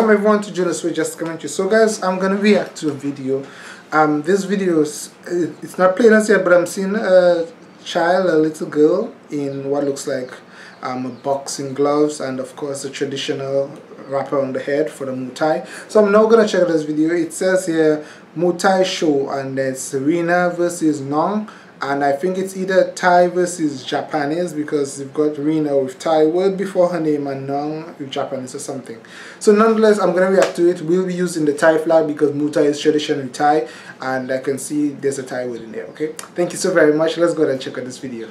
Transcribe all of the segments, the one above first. Welcome everyone to Junosuede, just commentary. So guys, I'm gonna react to a video. This video is it's not playing as yet, but I'm seeing a child, a little girl, in what looks like boxing gloves and of course the traditional wrap around the head for the Muay Thai. So I'm now gonna check out this video. It says here Muay Thai show, and it's Rina versus Nung. And I think it's either Thai versus Japanese, because you've got Rina with Thai word before her name and Nung with Japanese or something. So nonetheless, I'm going to react to it. We'll be using the Thai flag because Muay Thai is traditionally Thai, and I can see there's a Thai word in there, okay? Thank you so very much. Let's go ahead and check out this video.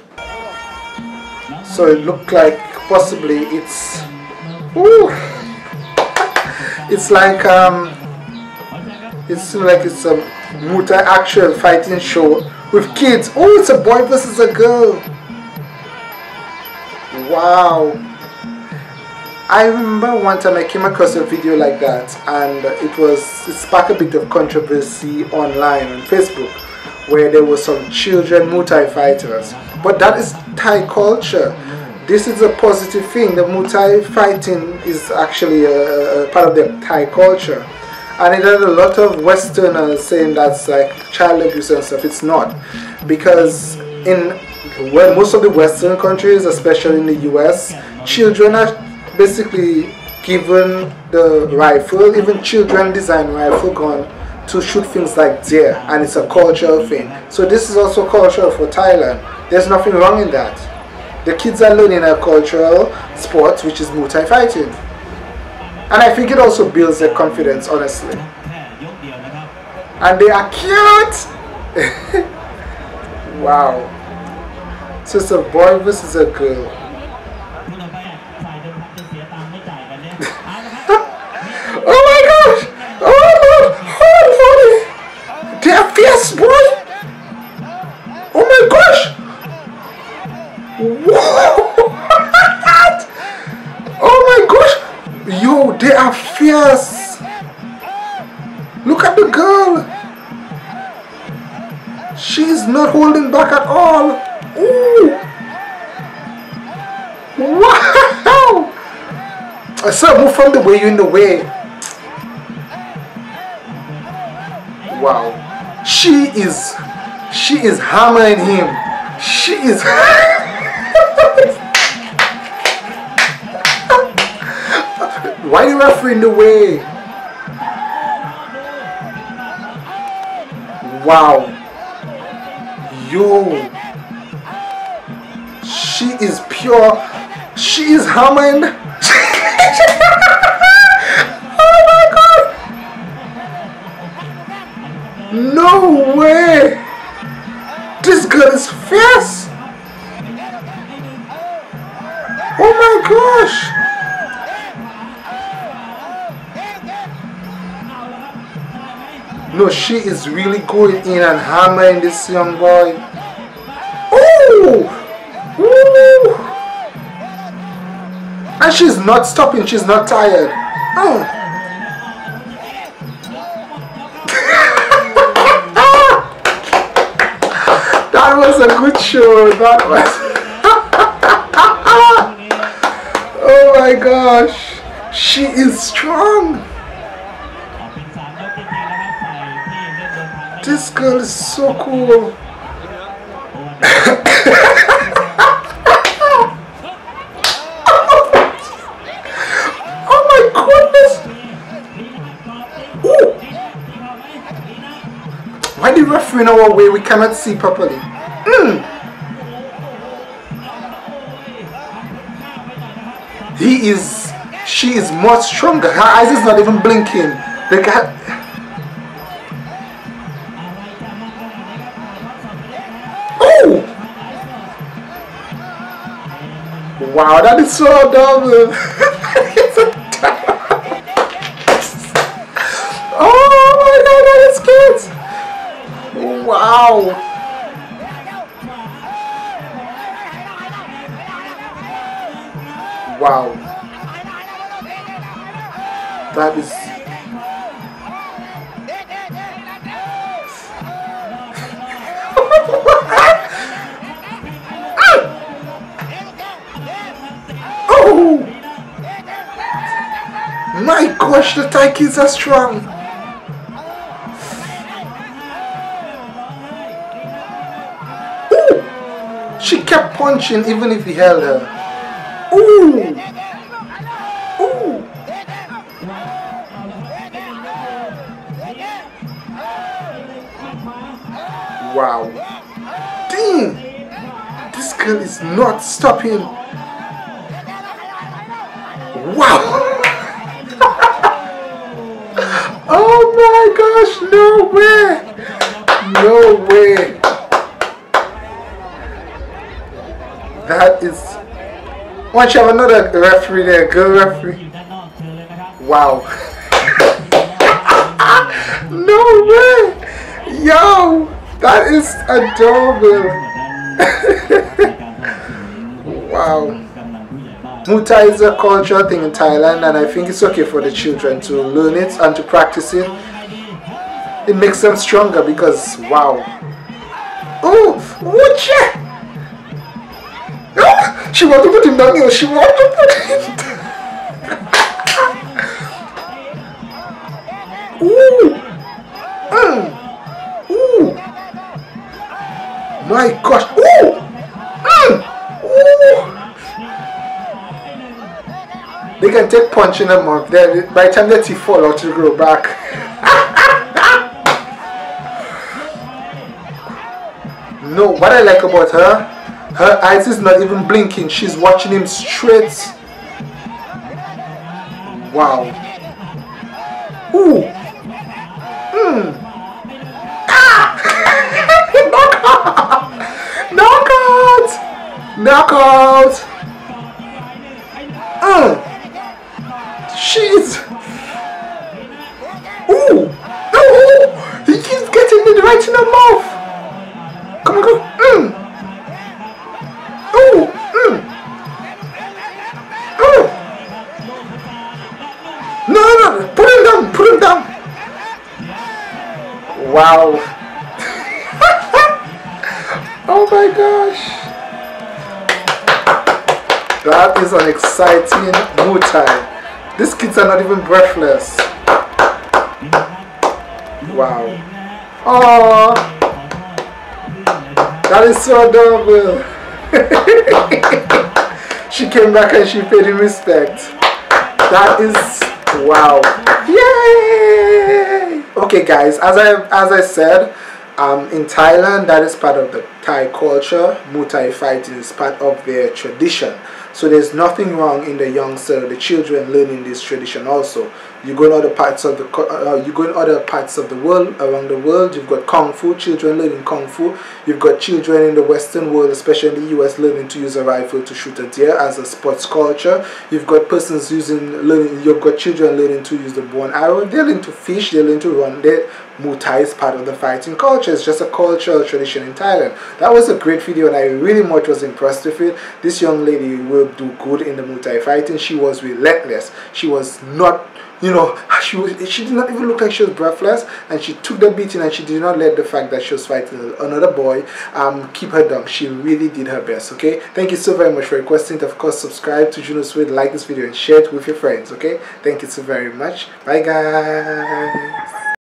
So it looked like possibly it's... Ooh! It's like... It's like it's a Muay Thai actual fighting show with kids. Oh, it's a boy versus a girl. Wow. I remember one time I came across a video like that, and it sparked a bit of controversy online on Facebook, where there were some children Muay Thai fighters. But that is Thai culture. This is a positive thing. The Muay Thai fighting is actually a part of the Thai culture. And it had a lot of Westerners saying that's like child abuse and stuff. It's not, because in most of the Western countries, especially in the US, children are basically given the rifle, even children design rifle gun to shoot things like deer, and it's a cultural thing. So this is also cultural for Thailand. There's nothing wrong in that. The kids are learning a cultural sport, which is Muay Thai fighting. And I think it also builds their confidence, honestly. And they are cute! Wow. So it's a boy versus a girl. Oh my gosh! Oh Lord! Oh Lord! They are fierce, boy! Oh my gosh! What? Oh my gosh! Yo, they are fierce. Look at the girl. She's not holding back at all. Ooh. Wow. Sir, move from the way, you're in the way. Wow. She is hammering him. She is... Why the referee in the way? Wow. Yo. She is pure. She is humming. Oh my god. No way. This girl is fierce. Oh my gosh. No, she is really going in and hammering this young boy. Ooh! Ooh! And she's not stopping, she's not tired. Oh. That was a good show. That was... Oh my gosh. She is strong. This girl is so cool. Oh my goodness. Ooh. Why the referee in our way? We cannot see properly. She is much stronger. Her eyes is not even blinking. The guy... Wow, that is so double. It's a double. Oh my god, that is cute. Wow. Wow. That is... My God. How much the Taikis are strong! Ooh! She kept punching even if he held her. Ooh! Ooh! Wow! Dang! This girl is not stopping! Wow! Oh my gosh, no way! No way! That is... Why don't you have another referee there? Good referee. Wow. No way! Yo! That is adorable. Wow. Muay Thai is a cultural thing in Thailand, and I think it's okay for the children to learn it and to practice it. It makes them stronger because, wow. Oh, Wucha! Oh, she wants to put him down here, she wants to put him down. Ooh! Mm. Ooh! My gosh! Ooh! Mm. Ooh! They can take punch in a month, then by the time that he fall out, he'll grow back. No, what I like about her, her eyes is not even blinking, she's watching him straight. Wow. Ooh. Mm. Ah. Knockout! Knockout! Knockout! Jeez! Ooh! Oh! He keeps getting it right in the mouth! Come on, go! Mm! Ooh! Mm! Ooh! No, no, no! Put him down! Put him down! Wow! Oh my gosh! That is an exciting Muay Thai. These kids are not even breathless. Wow. Oh, that is so adorable. She came back and she paid him respect. That is wow. Yay! Okay, guys. As I said, in Thailand, that is part of the Thai culture. Muay Thai fighting is part of their tradition. So there's nothing wrong in the youngster, the children learning this tradition also. You go in other parts of the world, around the world, you've got Kung Fu, children learning Kung Fu. You've got children in the Western world, especially in the US, learning to use a rifle to shoot a deer as a sports culture. You've got persons you've got children learning to use the bow and arrow. They learn to fish, they learn to run. Muay Thai is part of the fighting culture. It's just a cultural tradition in Thailand. That was a great video and I really much was impressed with it. This young lady will do good in the Muay Thai fighting. She was relentless. She was not, you know, she did not even look like she was breathless, and she took the beating and she did not let the fact that she was fighting another boy keep her down. She really did her best, okay? Thank you so very much for requesting it. Of course, subscribe to Junosuede, like this video and share it with your friends, okay? Thank you so very much. Bye, guys.